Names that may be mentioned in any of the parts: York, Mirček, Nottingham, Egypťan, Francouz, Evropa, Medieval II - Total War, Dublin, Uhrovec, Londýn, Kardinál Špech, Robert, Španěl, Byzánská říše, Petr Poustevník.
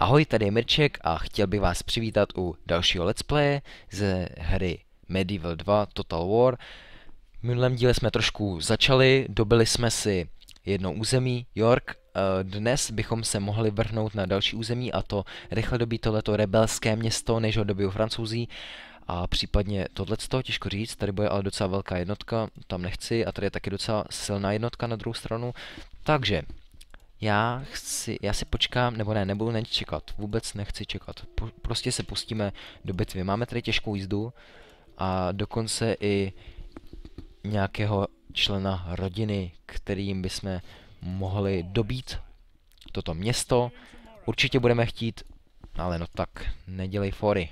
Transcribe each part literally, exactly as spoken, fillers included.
Ahoj, tady je Mirček a chtěl bych vás přivítat u dalšího let's playe ze hry Medieval dva Total War. V minulém díle jsme trošku začali, dobili jsme si jedno území, York. Dnes bychom se mohli vrhnout na další území, a to rychle dobí tohleto rebelské město, než ho dobijou Francouzí. A případně tohleto, těžko říct, tady bude ale docela velká jednotka, tam nechci, a tady je taky docela silná jednotka na druhou stranu. Takže Já, chci, já si počkám, nebo ne, nebudu nečekat, vůbec nechci čekat. Po, prostě se pustíme do bitvy. Máme tady těžkou jízdu a dokonce i nějakého člena rodiny, kterým bychom mohli dobít toto město. Určitě budeme chtít, ale no tak, nedělej fory.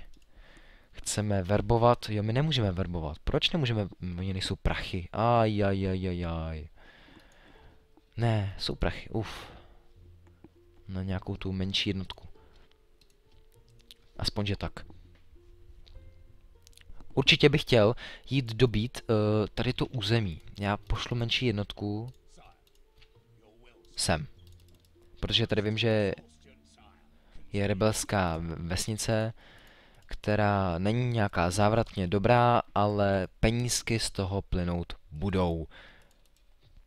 Chceme verbovat, jo, my nemůžeme verbovat. Proč nemůžeme, oni nejsou prachy. Aj, aj, aj, aj, aj. Ne, jsou prachy, uf. Na nějakou tu menší jednotku. Aspoň, že tak. Určitě bych chtěl jít dobít uh, tady to území. Já pošlu menší jednotku sem. Protože tady vím, že je rebelská vesnice, která není nějaká závratně dobrá, ale penízky z toho plynout budou.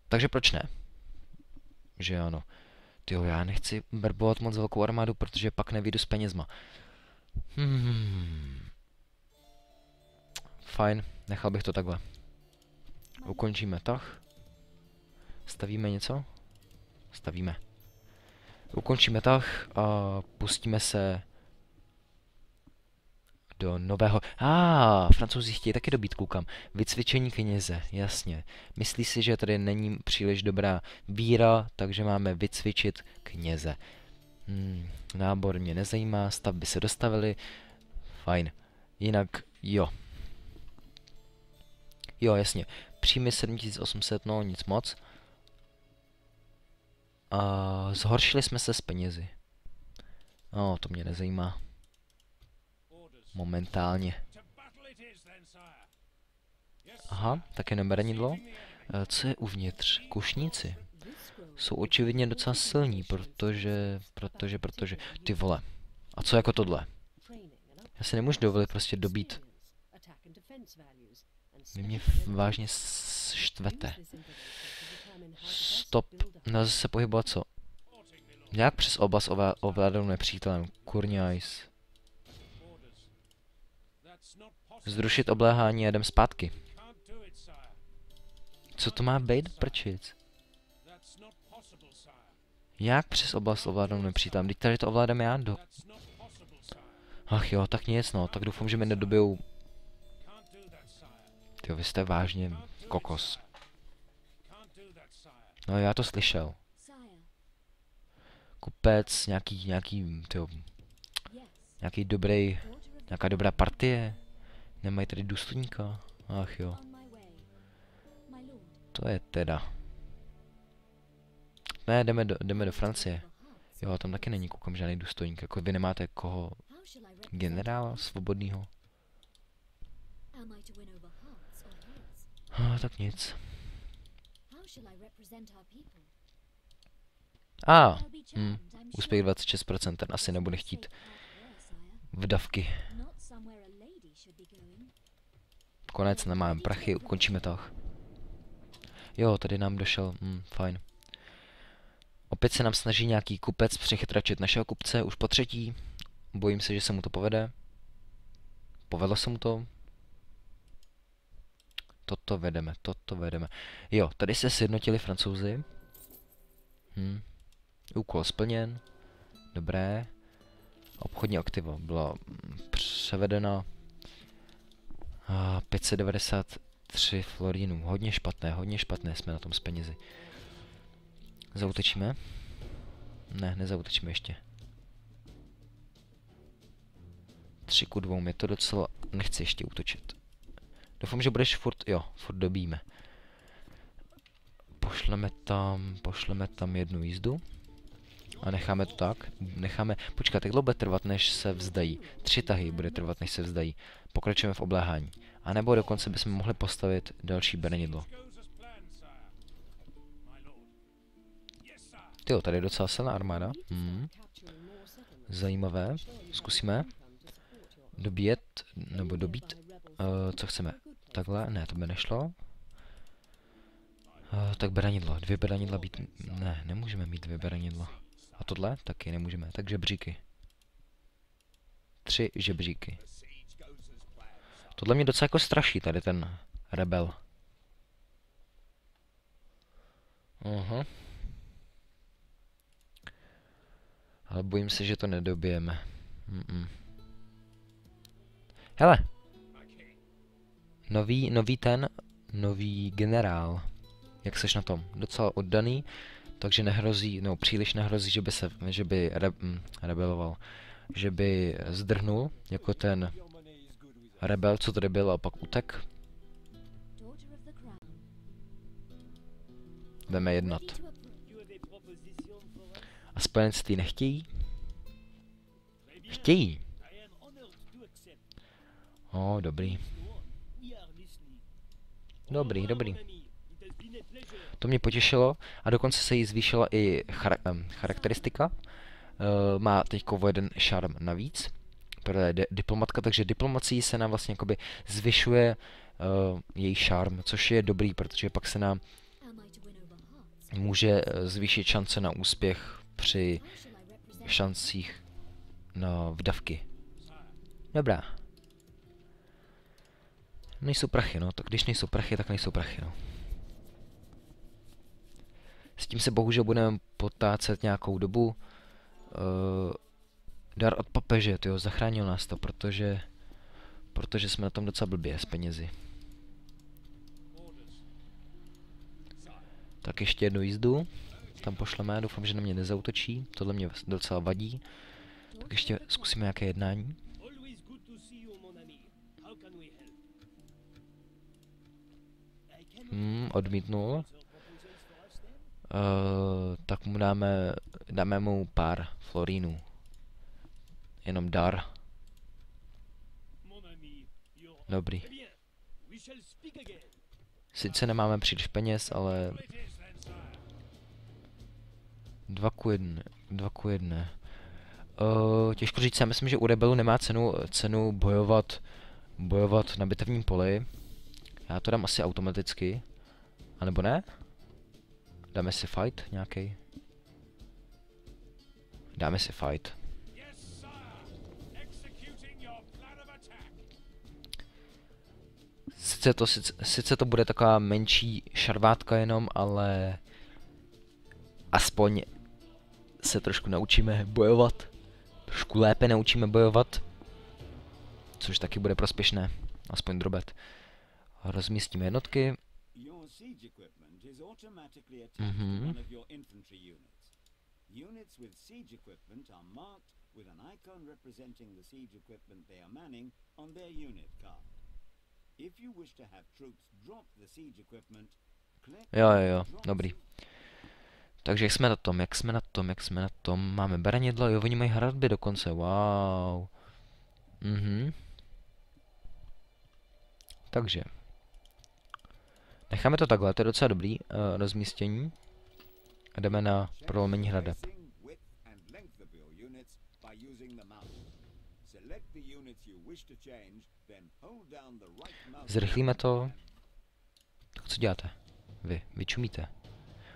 Takže proč ne? Že ano. Tyjo, já nechci verbovat moc velkou armádu, protože pak nevyjdu s penězma. Hmm. Fajn, nechal bych to takhle. Ukončíme tah. Stavíme něco? Stavíme. Ukončíme tah a pustíme se do nového... A ah, Francouzi chtějí taky dobít, koukám. Vycvičení kněze, jasně. Myslí si, že tady není příliš dobrá víra, takže máme vycvičit kněze. Hmm, nábor mě nezajímá, stavby se dostavily. Fajn. Jinak, jo. Jo, jasně. Příjmy sedm tisíc osm set, no nic moc. A zhoršili jsme se s penězi. No, to mě nezajímá. Momentálně. Aha, také neberanidlo. Co je uvnitř? Kušníci. Jsou očividně docela silní, protože, protože, protože... Ty vole. A co jako tohle? Já si nemůžu dovolit prostě dobít. Vy mě vážně štvete. Stop. Nelze se pohybovat, co? Jak přes oblast ovládnou nepřítelem? Kurňajs. Zrušit obléhání a jdem zpátky. Co to má být, prčic? Jak přes oblast ovládám nepřítám? Teď tady to ovládám já do... Ach jo, tak nic no, tak doufám, že mi nedobijou... Tyjo, vy jste vážně kokos. No já to slyšel. Kupec, nějaký, nějaký, tyjo... Nějaký dobrý... Nějaká dobrá partie. Nemají tady důstojníka. Ach jo. To je teda. Ne, jdeme do, jdeme do Francie. Jo, tam taky není, koukám, žádný důstojník. Jako vy nemáte koho... Generála svobodného. Ah, tak nic. A, ah, hm, úspěch dvacet šest procent, ten asi nebude chtít vdavky. Konec, nemáme prachy, ukončíme tah. Jo, tady nám došel, hm, fajn. Opět se nám snaží nějaký kupec přechytračit našeho kupce, už po třetí. Bojím se, že se mu to povede. Povedlo se mu to. Toto vedeme, toto vedeme. Jo, tady se sjednotili Francouzi. Hm. Úkol splněn. Dobré. Obchodní aktiva byla převedena pět set devadesát tři florínů. Hodně špatné, hodně špatné jsme na tom s penězi. Zautečíme? Ne, nezautečíme ještě. tři ku dvěma, je to docela... Nechci ještě útočit. Doufám, že budeš furt... Jo, furt dobíme. Pošleme tam... Pošleme tam jednu jízdu. A necháme to tak. Necháme... Počkat, jak dlouho bude trvat, než se vzdají? Tři tahy bude trvat, než se vzdají. Pokračujeme v obléhání. A nebo dokonce bychom mohli postavit další berenidlo. Tyjo, tady je docela silná armáda. Hmm. Zajímavé. Zkusíme dobít, nebo dobít, uh, co chceme. Takhle, ne, to by nešlo. Uh, tak beranidlo, dvě beranidla být, ne, nemůžeme mít dvě beranidla. A tohle taky nemůžeme, tak žebříky. Tři žebříky. Tohle mě docela jako straší, tady ten rebel. Aha. Ale bojím se, že to nedobijeme. Mm -mm. Hele! Nový, nový ten, nový generál. Jak seš na tom? Docela oddaný, takže nehrozí, no příliš nehrozí, že by se, že by re, mm, rebeloval. Že by zdrhnul, jako ten rebel, co tady byl a pak utek. Jdeme jednat. A spojenectví nechtějí? Chtějí. O, oh, dobrý. Dobrý, dobrý. To mě potěšilo a dokonce se jí zvýšila i char um, charakteristika. Uh, má teď o jeden šarm navíc. Pro je diplomatka, takže diplomací se nám vlastně jakoby zvyšuje uh, její šarm, což je dobrý, protože pak se nám může zvýšit šance na úspěch při šancích na vdavky. Dobrá. Nejsou prachy, no. Tak když nejsou prachy, tak nejsou prachy, no. S tím se bohužel budeme potácet nějakou dobu. Uh, dar od papeže, tyjo, zachránil nás to, protože... Protože jsme na tom docela blbě s penězi. Tak ještě jednu jízdu. Tam pošleme, doufám, že na mě nezautočí. Tohle mě docela vadí. Tak ještě zkusíme nějaké jednání. Hmm, odmítnul. Uh, tak mu dáme, dáme mu pár florínů. Jenom dar. Dobrý. Sice nemáme příliš peněz, ale... Dva ku jedné, dva ku jedné. Uh, těžko říct, já myslím, že u rebelu nemá cenu, cenu bojovat, bojovat na bitevním poli. Já to dám asi automaticky. A nebo ne? Dáme si fight nějaký. Dáme si fight. Sice to, sice, sice to bude taková menší šarvátka jenom, ale... Aspoň se trošku naučíme bojovat. Trošku lépe naučíme bojovat. Což taky bude prospěšné. Aspoň drobet. Rozmístíme jednotky. Mm-hmm. Jo, jo, jo, dobrý. Takže jak jsme na tom, jak jsme na tom, jak jsme na tom, máme beranidla, jo, oni mají hradby dokonce, wow. Mhm. Takže. Necháme to takhle, to je docela dobrý uh, rozmístění. A jdeme na prolomení hradeb. Zrychlíme to. Tak co děláte? Vy, vy čumíte.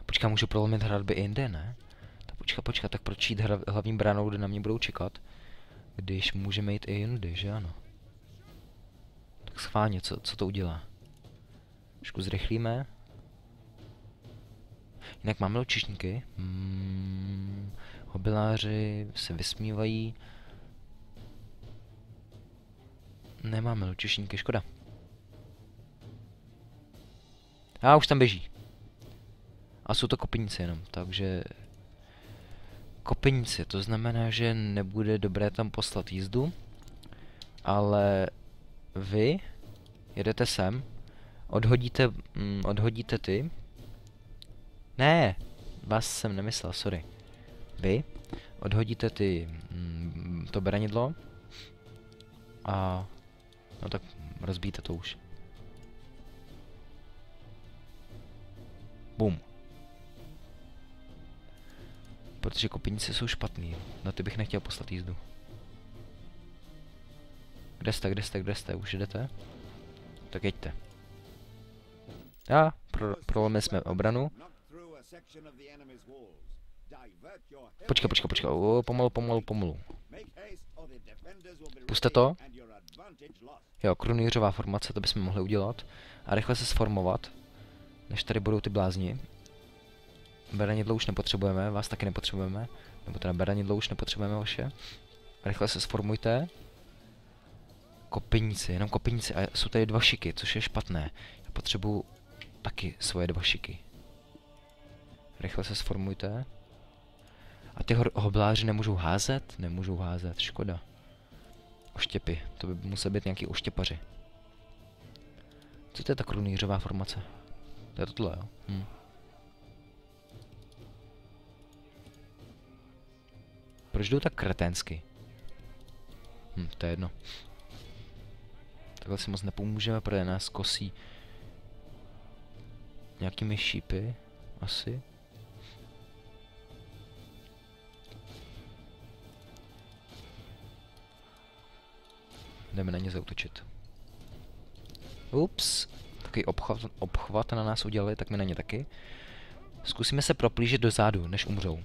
Počkej, můžu prolomit hradby i jinde, ne? Tak počkej, počkej, tak proč jít hra, hlavní bránou, kde na mě budou čekat? Když můžeme jít i jindy, že ano? Tak schválně, co, co to udělá? Trošku zrychlíme. Jinak máme lučišníky. Hmm, hobiláři se vysmívají. Nemáme lučišníky, škoda. A už tam běží. A jsou to kopinice jenom, takže... Kopinice, to znamená, že nebude dobré tam poslat jízdu. Ale... Vy... Jedete sem. Odhodíte... Mm, odhodíte ty. Ne! Vás jsem nemyslel, sorry. Vy... Odhodíte ty... Mm, to beranidlo. A... No tak rozbijte to už. Bum. Protože kopinice jsou špatný. Na ty bych nechtěl poslat jízdu. Kde jste, kde jste, kde jste? Už jdete? Tak jeďte. A pro, prolomili jsme obranu. Počkej, počkej, počkej. O, pomalu, pomalu, pomalu. Puste to. Jo, krunýřová formace, to bychom mohli udělat. A rychle se sformovat, než tady budou ty blázni. Beranidlo už nepotřebujeme, vás taky nepotřebujeme. Nebo teda beranidlo už nepotřebujeme vaše. Rychle se sformujte. Kopinici, jenom kopinici. A jsou tady dva šiky, což je špatné. Já potřebuju taky svoje dva šiky. Rychle se sformujte. A ty hobláři nemůžou házet? Nemůžou házet, škoda. Oštěpy, to by musel být nějaký oštěpaři. Co to je ta krunýřová formace? To je tohle, jo? Hm. Proč jdou tak kreténsky? Hm, to je jedno. Takhle si moc nepomůžeme, protože nás kosí nějakými šípy, asi. Jdeme na ně zaútočit. Ups. Takový obchvat, obchvat na nás udělali, tak my na ně taky. Zkusíme se proplížit do zádu, než umřou.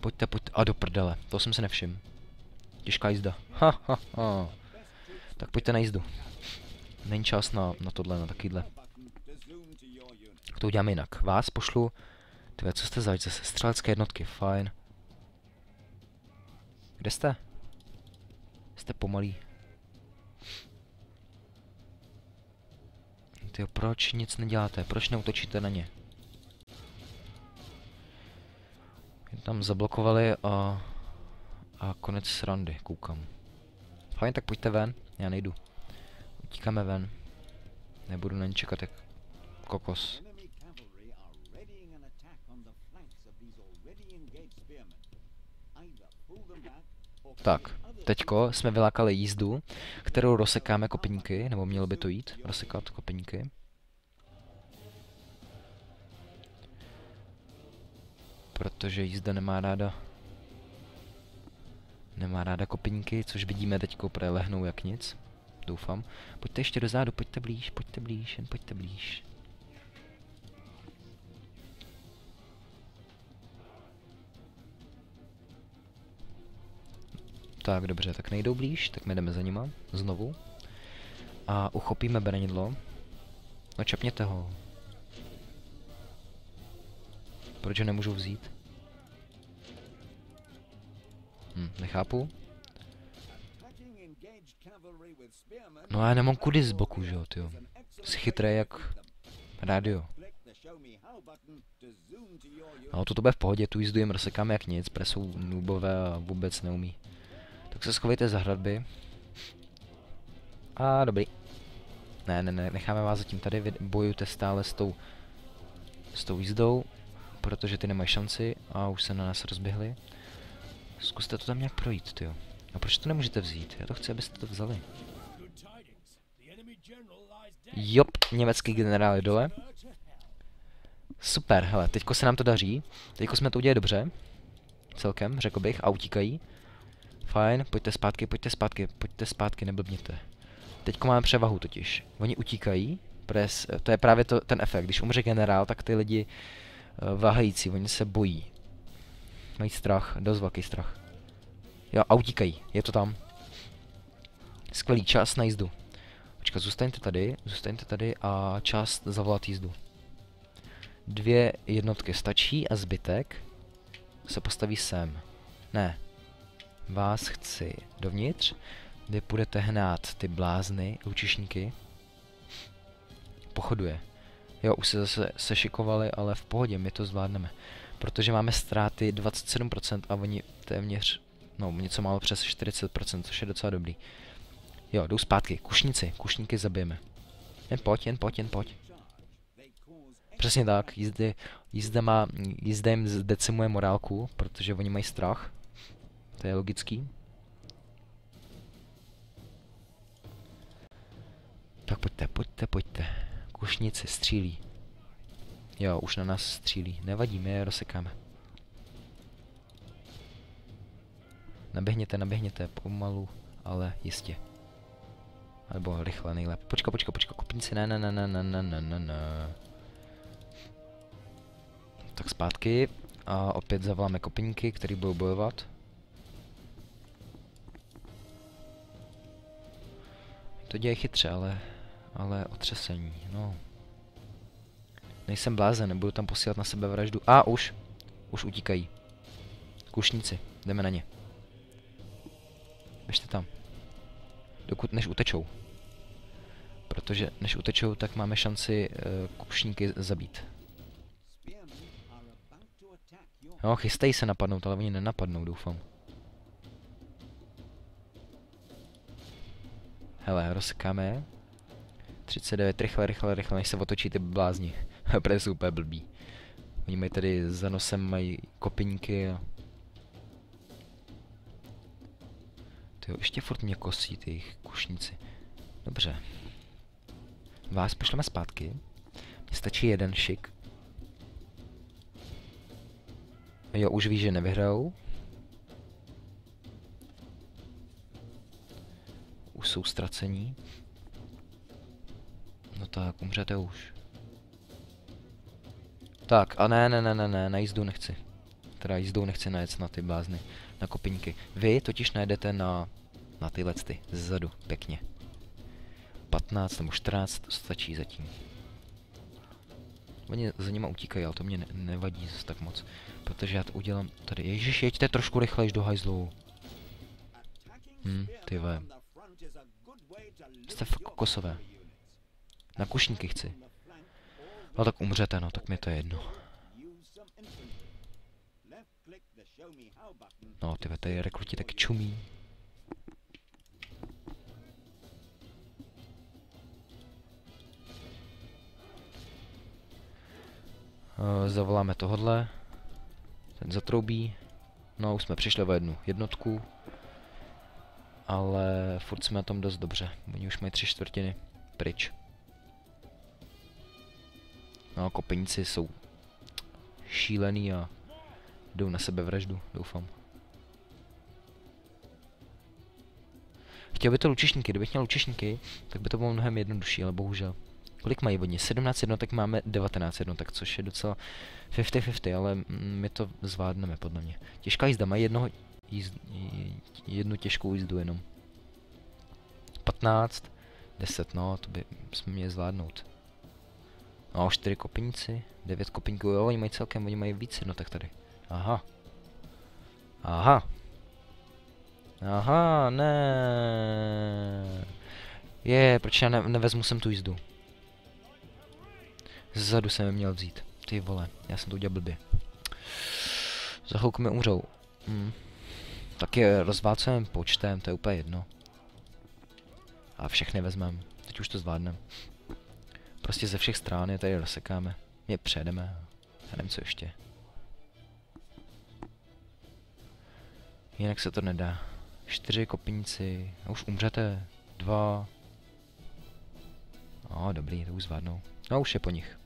Pojďte, pojďte. A do prdele, to jsem se nevšiml. Těžká jízda. Ha, ha, ha. Tak pojďte na jízdu. Není čas na, na tohle, na takovýhle. To udělám jinak. Vás pošlu. Tyve, co jste zač? Zase střelecké jednotky, fajn. Kde jste? Jste pomalý. Tyjo, proč nic neděláte? Proč neutočíte na ně? Tam zablokovali a, a konec srandy, koukám. Fajn, tak pojďte ven, já nejdu. Utíkáme ven. Nebudu na ně čekat jak kokos. Tak, teďko jsme vylákali jízdu, kterou rozsekáme kopeníky, nebo mělo by to jít, rozsekat kopeníky. Protože jízda nemá ráda nemá ráda kopinky, což vidíme teďko, prelehnou jak nic, doufám. Pojďte ještě dozadu, pojďte blíž, pojďte blíž, jen pojďte blíž. Tak dobře, tak nejdou blíž, tak my jdeme za nima, znovu. A uchopíme beranidlo. No čepněte ho. Proč ho nemůžu vzít? Hm, nechápu. No a já nemám kudy z boku, že jo, tyjo. Jsi chytré jak rádio. No to to bude v pohodě, tu jízdu jim rozsekáme jak nic, protože jsou noobové a vůbec neumí. Tak se schovejte za hradby. A dobrý. Ne, ne, ne, necháme vás zatím tady, vy bojujte stále s tou, s tou jízdou. Protože ty nemají šanci a už se na nás rozběhli. Zkuste to tam nějak projít, tyjo. A proč to nemůžete vzít? Já to chci, abyste to vzali. Jop, německý generál je dole. Super, hele, teďko se nám to daří. Teďko jsme to udělali dobře. Celkem, řekl bych, a utíkají. Fajn, pojďte zpátky, pojďte zpátky, pojďte zpátky, neblbněte. Teďko máme převahu totiž. Oni utíkají, pres, to je právě to, ten efekt. Když umře generál, tak ty lidi... váhající, oni se bojí. Mají strach, dost velký strach. Jo, a utíkají, je to tam. Skvělý, čas na jízdu. Počkat, zůstaňte tady, zůstaňte tady a čas zavolat jízdu. Dvě jednotky stačí a zbytek se postaví sem. Ne. Vás chci dovnitř, kde půjdete hnát ty blázny, lučišníky. Pochoduje. Jo, už se zase sešikovali, ale v pohodě, my to zvládneme. Protože máme ztráty dvacet sedm procent a oni téměř, no něco málo přes čtyřicet procent, což je docela dobrý. Jo, jdou zpátky, kušnici, kušníky zabijeme. Jen pojď, jen pojď, jen pojď. Přesně tak, jízdy, jízda, má, jízda jim zdecimuje morálku, protože oni mají strach. To je logický. Tak pojďte, pojďte, pojďte. Kušnici střílí. Jo, už na nás střílí. Nevadí, my je rozsekáme. Naběhněte, naběhněte, pomalu, ale jistě. Nebo rychle, nejlépe. Počka, počka, počka, kopnice, ne, ne, ne, ne, ne, ne, ne, ne. Tak zpátky a opět zavoláme kopinky, který budou bojovat. To dělají chytře, ale, ale otřesení, no. Nejsem blázen, nebudu tam posílat na sebe vraždu. A už, už utíkají. Kušníci, jdeme na ně. Běžte tam. Dokud než utečou. Protože než utečou, tak máme šanci e, kušníky zabít. No, chystají se napadnout, ale oni nenapadnou, doufám. Hele, rozsekáme. třicet devět, rychle, rychle, rychle, než se otočí ty blázni. Protože jsou úplně blbí. Oni mají tady za nosem, mají kopinky a... Tyjo, ještě furt mě kosí ty jejich kušníci. Dobře. Vás pošleme zpátky. Mně stačí jeden šik. Jo, už ví, že nevyhrajou. Už jsou ztracení. No tak, umřete už. Tak, a ne, ne, ne, ne, ne, na jízdu nechci. Teda jízdou nechci najet na ty blázny, na kopinky. Vy totiž najedete na, na tyhle ty, zezadu, pěkně. patnáct nebo čtrnáct, stačí zatím. Oni za nima utíkají, ale to mě ne nevadí zase tak moc. Protože já to udělám tady. Ježiš, jeďte trošku rychlejš do hajzlu. Hm, ty ve. Jste fakt kokosové. Na kušníky chci. No tak umřete, no, tak mi to je jedno. No, ty tady rekruti taky čumí. E, zavoláme tohodle. Ten zatroubí. No, už jsme přišli o jednu jednotku. Ale furt jsme na tom dost dobře. Oni už mají tři čtvrtiny pryč. No, kopinci jsou šílený a jdou na sebe vraždu, doufám. Chtěl by to lučišníky, kdybych měl lučišníky, tak by to bylo mnohem jednodušší, ale bohužel. Kolik mají oni? sedmnáct jednotek, máme devatenáct jednotek, což je docela padesát na padesát, ale my to zvládneme, podle mě. Těžká jízda, mají jednoho jízd... jednu těžkou jízdu jenom. patnáct, deset, no, to by jsme měli zvládnout. No, čtyři kopinci, devět kopinků, jo, oni mají celkem, oni mají víc jednotek tady. Aha. Aha. Aha, ne. Je, proč já ne nevezmu sem tu jízdu? Zadu jsem je měl vzít. Ty vole, já jsem to udělal blbě. Za chvilku mi umřou. Hm. Tak je rozválcujeme počtem, to je úplně jedno. A všechny vezmeme. Teď už to zvládneme. Prostě ze všech strán je tady rozsekáme. Mě přejedeme. Já nevím, co ještě. Jinak se to nedá. Čtyři kopinci. A už umřete. Dva. No, dobrý, to už zvládnou. No, už je po nich.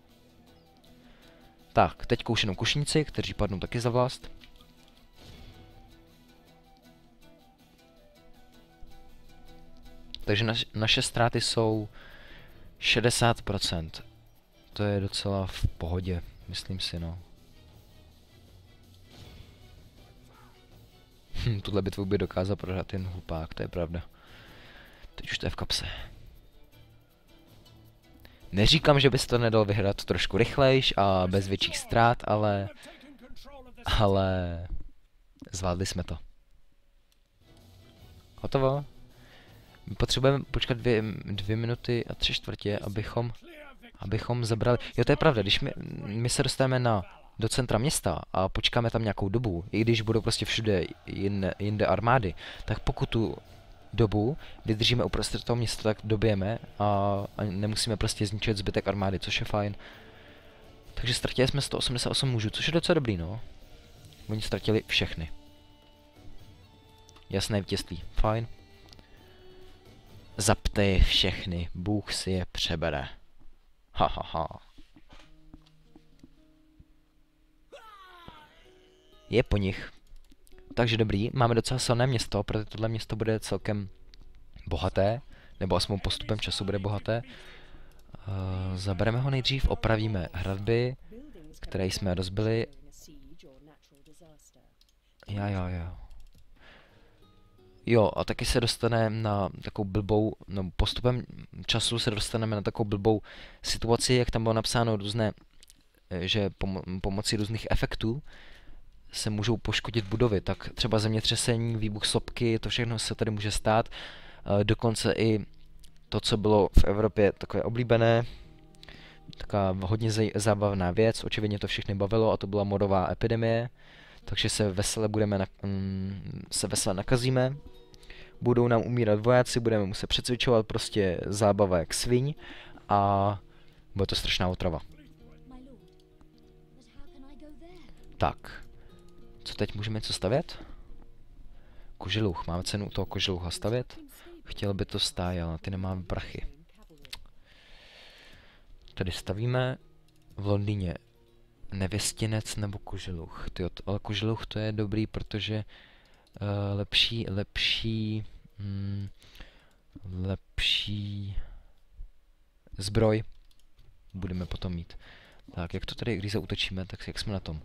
Tak, teď koušenou kušníci, kteří padnou taky za vlast. Takže naš, naše ztráty jsou šedesát procent. To je docela v pohodě, myslím si, no. Hm, tuhle bitvu by dokázal prohrát jen hlupák, to je pravda. Teď už to je v kapse. Neříkám, že bys to nedal vyhrát trošku rychlejš a bez větších ztrát, ale... Ale... Zvládli jsme to. Hotovo. My potřebujeme počkat dvě, dvě minuty a tři čtvrtě, abychom... Abychom zabrali... Jo, to je pravda, když my, my se dostaneme na... do centra města a počkáme tam nějakou dobu, i když budou prostě všude jinde, jinde armády, tak pokud tu dobu vydržíme uprostřed toho města, tak dobijeme a, a nemusíme prostě zničit zbytek armády, což je fajn. Takže ztratili jsme sto osmdesát osm mužů, což je docela dobrý, no. Oni ztratili všechny. Jasné vítězství, fajn. Zapte je všechny, Bůh si je přebere. Ha, ha, ha. Je po nich. Takže dobrý, máme docela silné město, protože tohle město bude celkem bohaté, nebo aspoň postupem času bude bohaté. Uh, zabereme ho nejdřív, opravíme hradby, které jsme rozbili. Jo, jo, jo. Jo, a taky se dostaneme na takovou blbou, no postupem času se dostaneme na takovou blbou situaci, jak tam bylo napsáno různé, že pom pomocí různých efektů se můžou poškodit budovy, tak třeba zemětřesení, výbuch sopky, to všechno se tady může stát. E, dokonce i to, co bylo v Evropě takové oblíbené, taková hodně zábavná věc, očividně to všechny bavilo a to byla modová epidemie, takže se vesele, budeme na, mm, se vesele nakazíme, budou nám umírat vojáci, budeme muset přecvičovat, prostě zábava jak sviň a bude to strašná otrava. Tak. Co teď můžeme co stavět? Koželuch. Máme cenu toho koželucha stavět? Chtěl by to stáje, ale ty nemáme prachy. Tady stavíme v Londýně nevěstinec nebo koželuch. Tyjo, ale koželuch to je dobrý, protože uh, lepší, lepší, mm, lepší zbroj budeme potom mít. Tak, jak to tady, když zaútočíme, tak jak jsme na tom?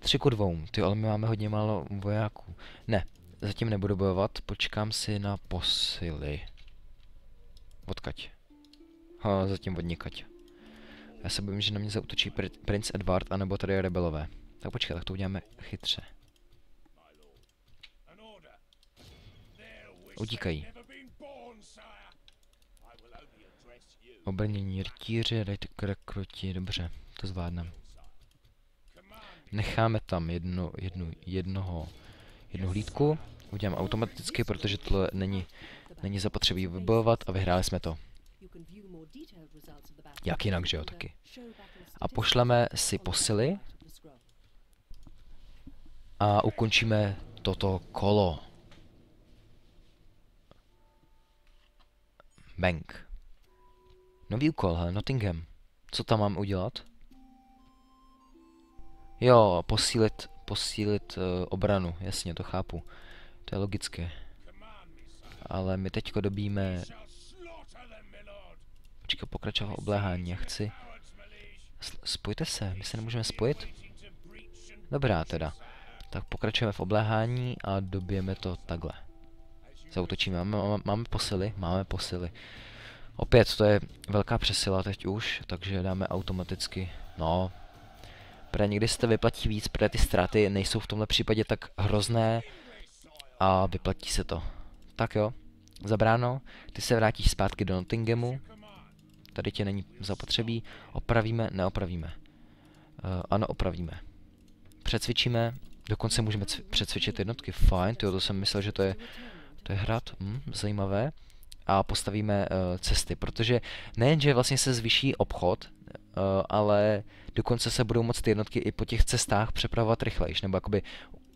tři ku dvěma, ty, ale my máme hodně málo vojáků. Ne, zatím nebudu bojovat, počkám si na posily. Odkaď? Ha, zatím odnikať. Já se bojím, že na mě zaútočí pr princ Edward, anebo tady rebelové. Tak počkej, tak to uděláme chytře. Utíkají. Obrnění rytíři, dejte krakroti, dobře, to zvládneme. Necháme tam jedno, jednu, jednoho, jednu hlídku, udělám automaticky, protože tohle není, není zapotřebí vybojovat a vyhráli jsme to. Jak jinak, že jo, taky. A pošleme si posily a ukončíme toto kolo. Bank. Nový úkol, he, Nottingham. Co tam mám udělat? Jo, posílit, posílit uh, obranu, jasně, to chápu. To je logické. Ale my teďko dobíme... Počkej, pokračovat obléhání, já chci... Spojte se, my se nemůžeme spojit? Dobrá teda. Tak pokračujeme v obléhání a dobijeme to takhle. Zaútočíme, máme, máme, máme posily, máme posily. Opět, to je velká přesila teď už, takže dáme automaticky, no... Protože někdy se to vyplatí víc, protože ty ztráty nejsou v tomhle případě tak hrozné a vyplatí se to. Tak jo, zabráno, ty se vrátíš zpátky do Nottinghamu, tady tě není zapotřebí, opravíme, neopravíme. Uh, ano, opravíme. Přecvičíme, dokonce můžeme přecvičit jednotky, fajn, tyjo, to jsem myslel, že to je, to je hrad, hm, zajímavé. A postavíme uh, cesty, protože nejenže vlastně se zvýší obchod, Uh, ale dokonce se budou moct ty jednotky i po těch cestách přepravovat rychlejš, nebo jakoby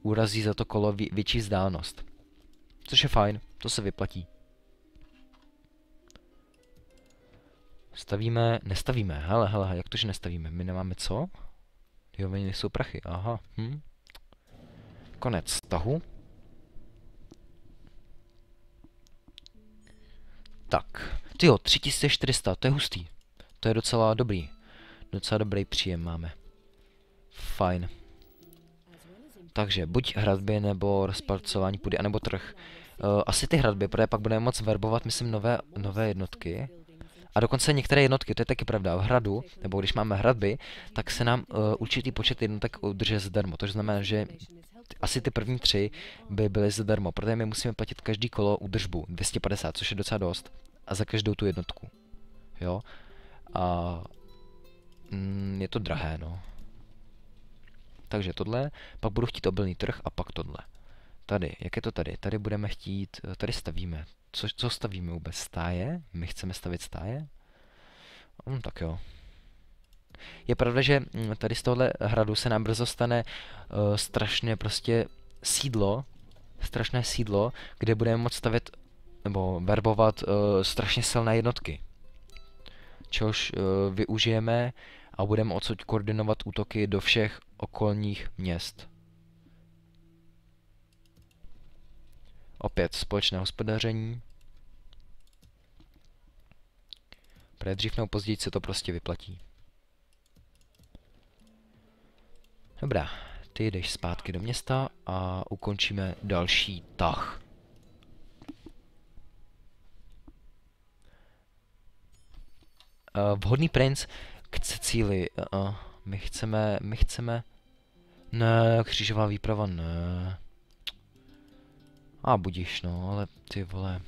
urazí za to kolo vě větší vzdálenost. Což je fajn, to se vyplatí. Stavíme, nestavíme, hele, hele, jak to, že nestavíme, my nemáme co? Jo, oni nejsou prachy, aha, hm. Konec tahu. Tak, tyjo, tři tisíce čtyři sta, to je hustý, to je docela dobrý. Docela dobrý příjem máme. Fajn. Takže buď hradby, nebo rozparcování půdy, anebo trh. Uh, asi ty hradby, protože pak budeme moc verbovat, myslím, nové, nové jednotky. A dokonce některé jednotky, to je taky pravda, v hradu, nebo když máme hradby, tak se nám uh, určitý počet jednotek udrže zdarma. To znamená, že asi ty první tři by byly zdarma, protože my musíme platit každý kolo údržbu, dvě stě padesát, což je docela dost, a za každou tu jednotku. Jo? A... je to drahé, no. Takže tohle, pak budu chtít obilný trh a pak tohle. Tady, jak je to tady? Tady budeme chtít, tady stavíme. Co, co stavíme vůbec? Stáje? My chceme stavit stáje? Hm, tak jo. Je pravda, že tady z tohohle hradu se nám brzo stane uh, strašně prostě sídlo, strašné sídlo, kde budeme moct stavit, nebo verbovat uh, strašně silné jednotky. Čehož uh, využijeme a budeme odsud koordinovat útoky do všech okolních měst. Opět společné hospodaření. Protože dřív nebo později se to prostě vyplatí. Dobrá, ty jdeš zpátky do města a ukončíme další tah. Uh, vhodný princ k Cecílii. Uh, uh, my chceme, my chceme... Ne, křížová výprava, ne. A budiš, no, ale ty vole.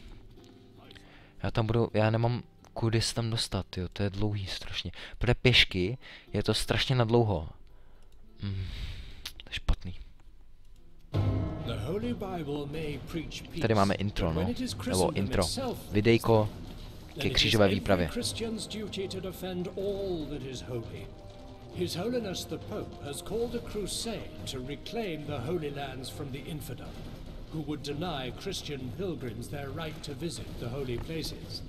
Já tam budu, já nemám kudy se tam dostat, jo, to je dlouhý strašně. Pro pěšky je to strašně nadlouho. Mm, to je špatný. Tady máme intro, no, nebo intro, videjko ke křížové výpravě. His Holiness the Pope has called a crusade to reclaim the Holy Lands from the infidel, who would deny Christian pilgrims their right to visit the holy places.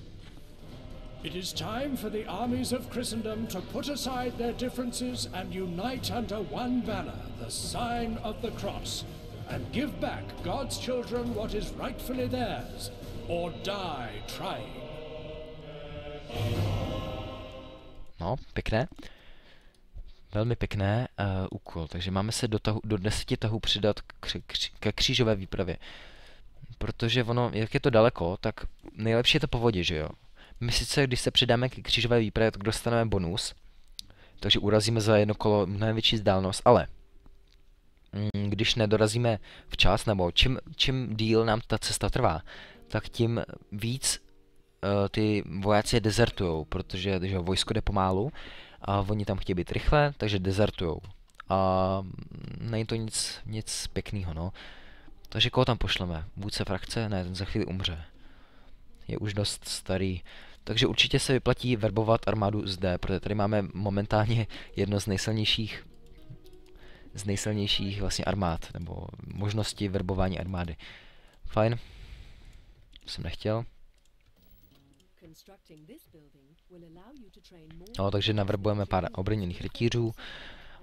It is time for the armies of Christendom to put aside their differences and unite under one banner, the sign of the cross, and give back God's children what is rightfully theirs, or die trying. No, pěkné. Velmi pěkné uh, úkol, takže máme se do, tahu, do deseti tahů přidat k, kři, k křížové výpravě. Protože ono, jak je to daleko, tak nejlepší je to po vodě, že jo? My sice, když se přidáme k křížové výpravě, tak dostaneme bonus, takže urazíme za jedno kolo mnohem větší vzdálenost, ale mm, když nedorazíme včas, nebo čím, čím díl nám ta cesta trvá, tak tím víc uh, ty vojáci je dezertujou, protože že jo, vojsko jde pomálu, a oni tam chtějí být rychle, takže dezertujou. A není to nic, nic pěkného, no. Takže koho tam pošleme? Vůdce frakce? Ne, ten za chvíli umře. Je už dost starý. Takže určitě se vyplatí verbovat armádu zde, protože tady máme momentálně jedno z nejsilnějších z nejsilnějších vlastně armád, nebo možnosti verbování armády. Fajn. To jsem nechtěl. No, takže navrbujeme pár obrněných rytířů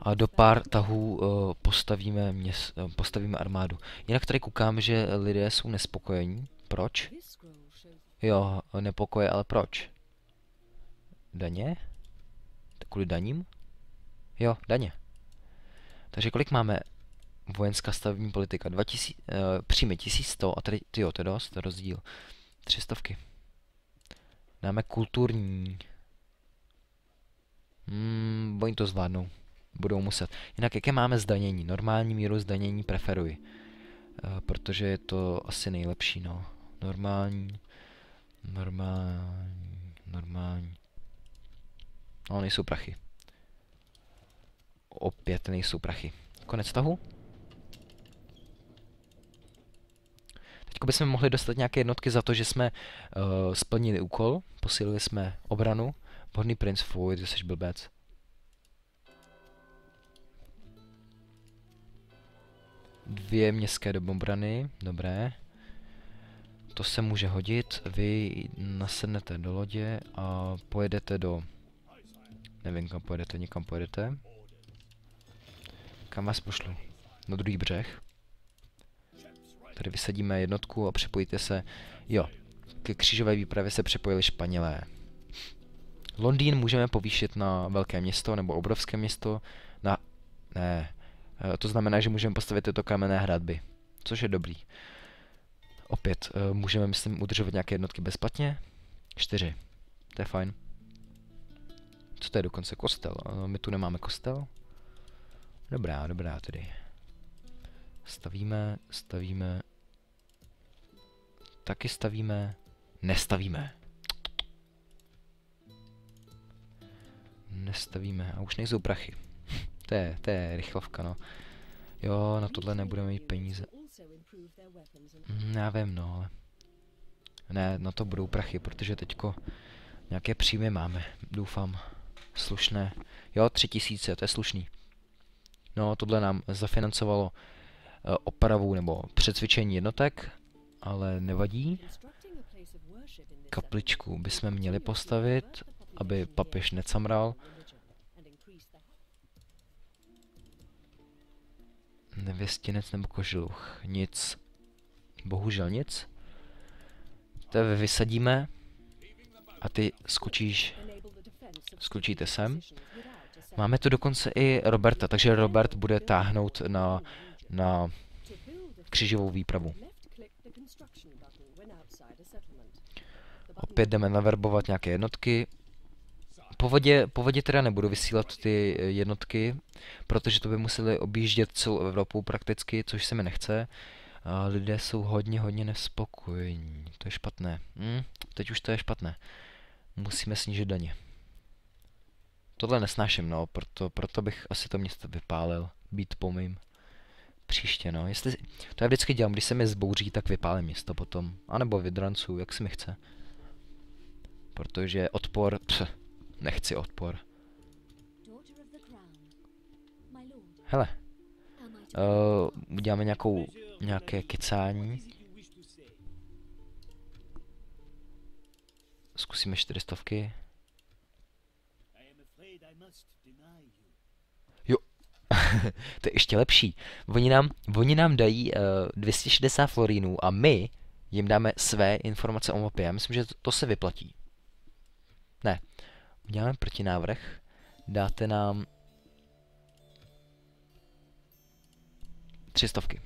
a do pár tahů uh, postavíme, měs, uh, postavíme armádu. Jinak tady koukám, že lidé jsou nespokojení. Proč? Jo, nepokoje, ale proč? Daně? Kvůli daním? Jo, daně. Takže kolik máme? Vojenská stavební politika. dva tisíce, uh, příjmy tisíc sto a tady, jo, to je dost, rozdíl. Tři stovky. Dáme kulturní. Hmm, oni to zvládnou. Budou muset. Jinak, jaké máme zdanění? Normální míru zdanění preferuji. E, protože je to asi nejlepší, no. Normální. Normální. Normální. No, nejsou prachy. Opět nejsou prachy. Konec tahu. Teďko bychom mohli dostat nějaké jednotky za to, že jsme uh, splnili úkol, posílili jsme obranu. Vhodný princ, fuj, ty seš blbec. Dvě městské domobrany, dobré. To se může hodit, vy nasednete do lodě a pojedete do... Nevím, kam pojedete, někam pojedete. Kam vás pošlu? Na druhý břeh. Tady vysadíme jednotku a připojíte se... Jo, k křížové výpravě se připojili Španělé. Londýn můžeme povýšit na velké město, nebo obrovské město, na... Ne, to znamená, že můžeme postavit tyto kamenné hradby, což je dobrý. Opět, můžeme, myslím, udržovat nějaké jednotky bezplatně. Čtyři, to je fajn. Co to je dokonce? Kostel. My tu nemáme kostel. Dobrá, dobrá tedy. Stavíme, stavíme, taky stavíme, nestavíme. Nestavíme a už nejsou prachy. to, je, to je rychlovka, no. Jo, na tohle nebudeme mít peníze. Já vím, no, ale... Ne, na to budou prachy, protože teďko nějaké příjmy máme, doufám. Slušné. Jo, tři tisíce, to je slušný. No, tohle nám zafinancovalo opravu nebo přecvičení jednotek, ale nevadí. Kapličku bychom měli postavit, aby papež necamral. Nevěstinec nebo kožiluch, nic. Bohužel nic. Tebe vysadíme a ty skočíš, skočíte sem. Máme tu dokonce i Roberta, takže Robert bude táhnout na, na křížovou výpravu. Opět jdeme naverbovat nějaké jednotky. Po vodě, po vodě teda nebudu vysílat ty jednotky, protože to by museli objíždět celou Evropu prakticky, což se mi nechce. A lidé jsou hodně, hodně nespokojení. To je špatné. Hm, teď už to je špatné. Musíme snížit daně. Tohle nesnáším, no, proto, proto bych asi to město vypálil. Být pomým. Příště, no. Jestli, to já vždycky dělám, když se mi zbouří, tak vypálím město potom. A nebo vydrancu, jak si mi chce. Protože odpor... Pff, nechci odpor. Hele. Uh, uděláme nějakou... nějaké kecání. Zkusíme čtyřistovky. Jo, to je ještě lepší. Oni nám, oni nám dají uh, dvě stě šedesát florínů a my jim dáme své informace o mapě. Já myslím, že to, to se vyplatí. Ne. Uděláme protinávrh. Dáte nám... tři stovky.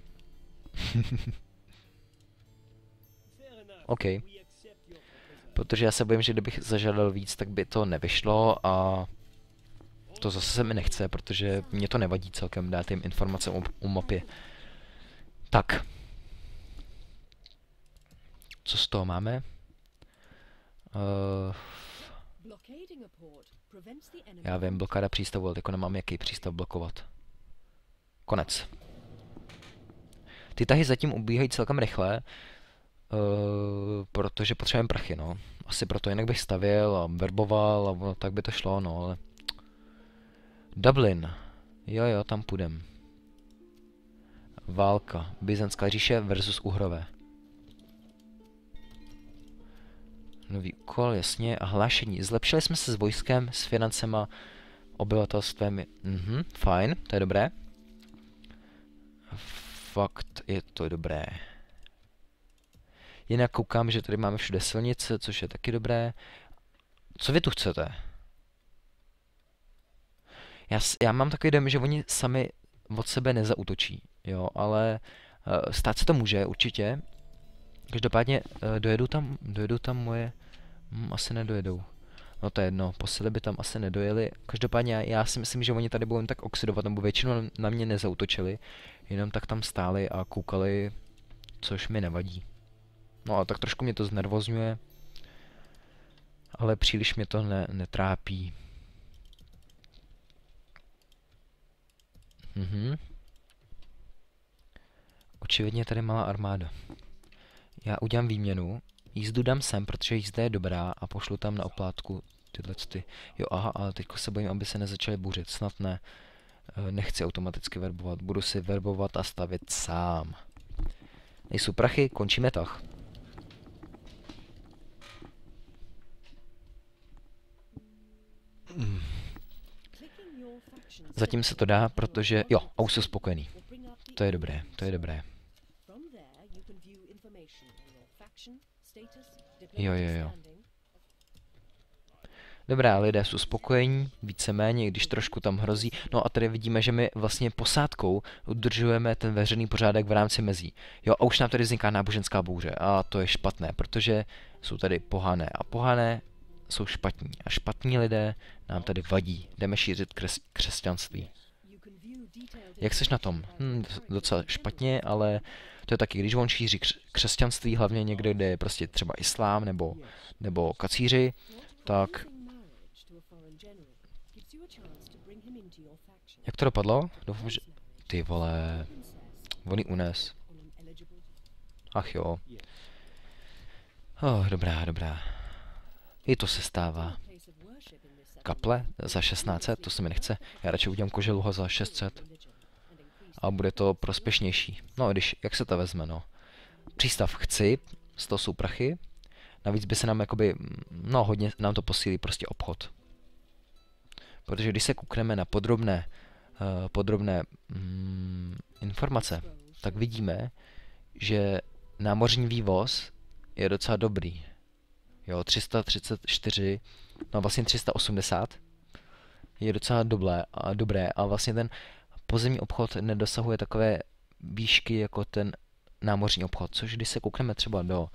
OK. Protože já se bojím, že kdybych zažádal víc, tak by to nevyšlo a to zase se mi nechce, protože mě to nevadí celkem dát jim informace o, o mapě. Tak. Co z toho máme? Uh, já vím, blokáda přístavu, ale jako nemám jaký přístav blokovat. Konec. Ty tahy zatím ubíhají celkem rychle, uh, protože potřebujeme prachy, no. Asi proto, jinak bych stavěl a verboval a no, tak by to šlo, no, ale... Dublin. Jo, jo, tam půjdem. Válka. Byzánská říše versus Uhrové. Nový úkol, jasně. A hlášení. Zlepšili jsme se s vojskem, s financema, obyvatelstvem. Mhm, fajn, to je dobré. Fakt je to dobré. Jinak koukám, že tady máme všude silnice, což je taky dobré. Co vy tu chcete? Já, já mám takový dojem, že oni sami od sebe nezaútočí, jo, ale uh, stát se to může, určitě. Každopádně uh, dojedou tam, dojedou tam moje... Hm, asi nedojedou. No to je jedno, posily by tam asi nedojeli. Každopádně já, já si myslím, že oni tady budou jen tak oxidovat, nebo většinou na mě nezautočili. Jenom tak tam stáli a koukali, což mi nevadí. No a tak trošku mě to znervozňuje, ale příliš mě to ne, netrápí. Mhm. Očividně tady malá armáda. Já udělám výměnu. Jízdu dám sem, protože jízda je dobrá a pošlu tam na oplátku tyhle ty. Jo, aha, ale teď se bojím, aby se nezačaly bouřit. Snad ne. Nechci automaticky verbovat. Budu si verbovat a stavět sám. Nejsou prachy, končíme tah. Mm. Zatím se to dá, protože... Jo, a už jsem spokojený. To je dobré, to je dobré. Jo, jo, jo. Dobrá, lidé jsou spokojení, víceméně, když trošku tam hrozí. No a tady vidíme, že my vlastně posádkou udržujeme ten veřejný pořádek v rámci mezí. Jo, a už nám tady vzniká náboženská bouře a to je špatné, protože jsou tady pohané a pohané jsou špatní. A špatní lidé nám tady vadí. Jdeme šířit kres křesťanství. Jak seš na tom? Hm, docela špatně, ale to je taky, když on šíří kř křesťanství, hlavně někde, kde je prostě třeba islám nebo, nebo kacíři, tak... Jak to dopadlo? Doufám, že... Ty vole... On ji unes. Ach jo. Oh, dobrá, dobrá. I to se stává. Kaple za šestnáct set, to se mi nechce. Já radši udělám koželuha za šest set. A bude to prospěšnější. No, když, jak se to vezme, no. Přístav chci, z toho jsou prachy. Navíc by se nám jakoby, no hodně nám to posílí prostě obchod. Protože když se koukneme na podrobné, uh, podrobné mm, informace, tak vidíme, že námořní vývoz je docela dobrý. Jo, tři sta třicet čtyři, no vlastně tři sta osmdesát je docela dobré a, dobré a vlastně ten pozemní obchod nedosahuje takové výšky jako ten námořní obchod, což když se koukneme třeba do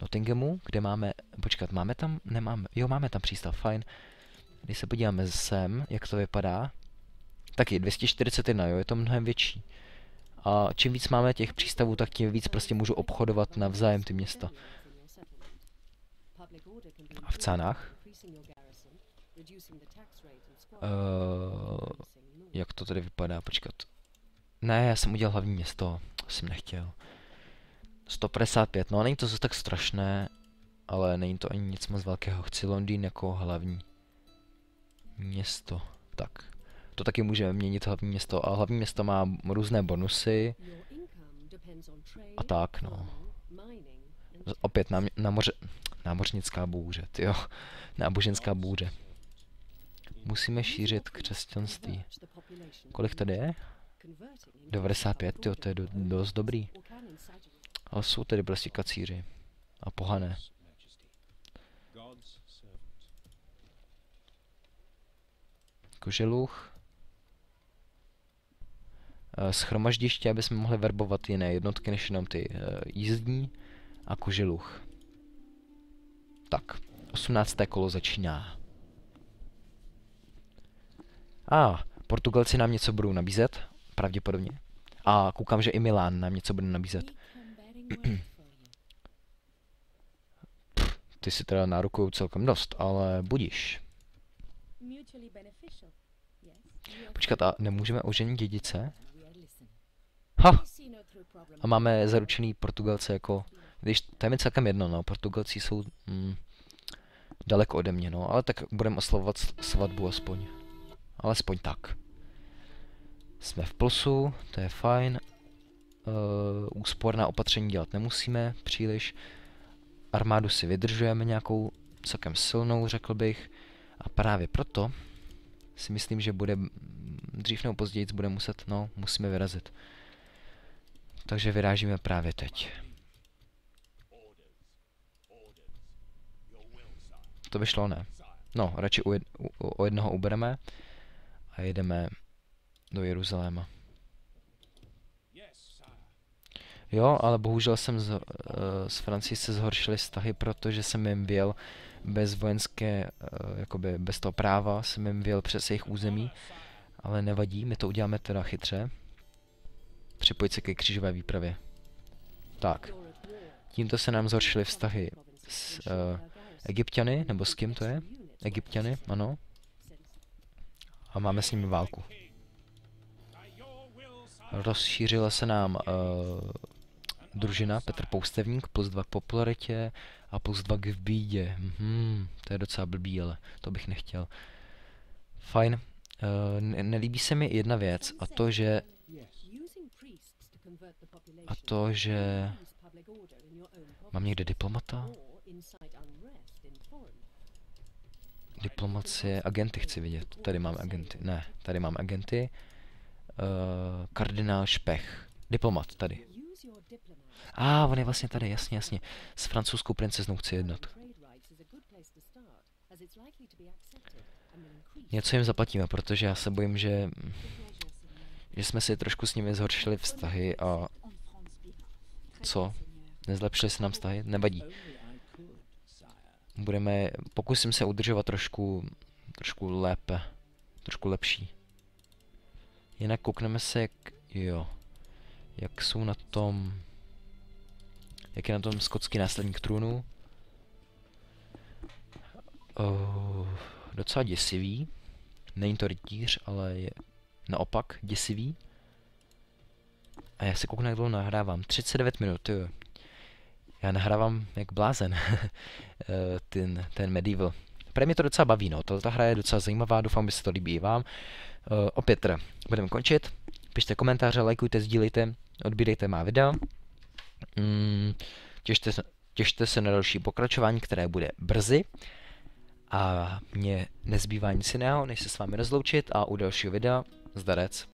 Nottinghamu, kde máme, počkat, máme tam, nemáme, jo, máme tam přístav, fajn. Když se podíváme sem, jak to vypadá, tak je dvě stě čtyřicet jedna, jo, je to mnohem větší. A čím víc máme těch přístavů, tak tím víc prostě můžu obchodovat navzájem ty města. A v cenách? Uh, jak to tady vypadá, počkat. Ne, já jsem udělal hlavní město, to jsem nechtěl. sto padesát pět, no není to zase tak strašné, ale není to ani nic moc velkého. Chci Londýn jako hlavní město, tak. To taky můžeme měnit hlavní město, a hlavní město má různé bonusy. A tak, no. Opět na, na moře... Námořnická bouře, jo, náboženská bouře. Musíme šířit křesťanství. Kolik tady je? devadesát pět, tyjo, to je do, dost dobrý. Ale jsou tady prostě kacíři a pohané. Koželuch. Schromaždiště, aby jsme mohli verbovat jiné jednotky, než jenom ty jízdní a koželuch. Tak, osmnácté kolo začíná. A, Portugalci nám něco budou nabízet, pravděpodobně. A koukám, že i Milán nám něco bude nabízet. Pff, ty si teda nárokujou celkem dost, ale budiš. Počkat, a nemůžeme oženit dědice? Ha! A máme zaručený Portugalce jako... Když to je mi celkem jedno, no, Portugalci jsou mm, daleko ode mě, no, ale tak budeme oslavovat svatbu aspoň. Alespoň tak. Jsme v plusu, to je fajn. Uh, úsporná opatření dělat nemusíme příliš. Armádu si vydržujeme nějakou celkem silnou, řekl bych. A právě proto si myslím, že bude dřív nebo později bude muset, no, musíme vyrazit. Takže vyrážíme právě teď. To by šlo, ne? No, radši u jed, u, o jednoho ubereme a jedeme do Jeruzaléma. Jo, ale bohužel jsem z, uh, s Francií se zhoršily vztahy, protože jsem jim vjel bez vojenské, uh, jakoby bez toho práva, jsem jim vjel přes jejich území, ale nevadí, my to uděláme teda chytře. Připojit se ke křížové výpravě. Tak, tímto se nám zhoršily vztahy s... Uh, Egypťany, nebo s kým to je? Egypťany, ano. A máme s nimi válku. Rozšířila se nám uh, družina Petr Poustevník, plus dva k popularitě a plus dva k bídě. Hmm, to je docela blbý, ale to bych nechtěl. Fajn. Uh, nelíbí se mi jedna věc, a to, že... A to, že... Mám někde diplomata? Diplomacie, agenty chci vidět. Tady mám agenty, ne, tady mám agenty. Uh, kardinál Špech, diplomat, tady. A ah, on je vlastně tady, jasně, jasně. S francouzskou princeznou chci jednat. Něco jim zaplatíme, protože já se bojím, že, že jsme si trošku s nimi zhoršili vztahy a... Co? Nezlepšili se nám vztahy? Nevadí. Budeme, pokusím se udržovat trošku, trošku lépe, trošku lepší. Jinak koukneme se, jak, jo, jak jsou na tom, jak je na tom skotský následník trůnu. Oh, docela děsivý, není to rytíř, ale je naopak děsivý. A já se kouknu, jak dlouho nahrávám, třicet devět minut, jo. Já nahrávám jak blázen ten, ten Medieval. Právě mě to docela baví, no. Tato hra je docela zajímavá, doufám, že se to líbí i vám. Uh, opět teda budeme končit. Pište komentáře, lajkujte, sdílejte, odbírejte má videa. Mm, těšte, těšte se na další pokračování, které bude brzy. A mě nezbývá nic jiného, než se s vámi rozloučit a u dalšího videa zdarec.